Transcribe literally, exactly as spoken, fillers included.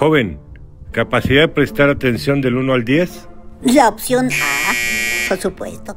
Joven, ¿capacidad de prestar atención del uno al diez? La opción A, por supuesto.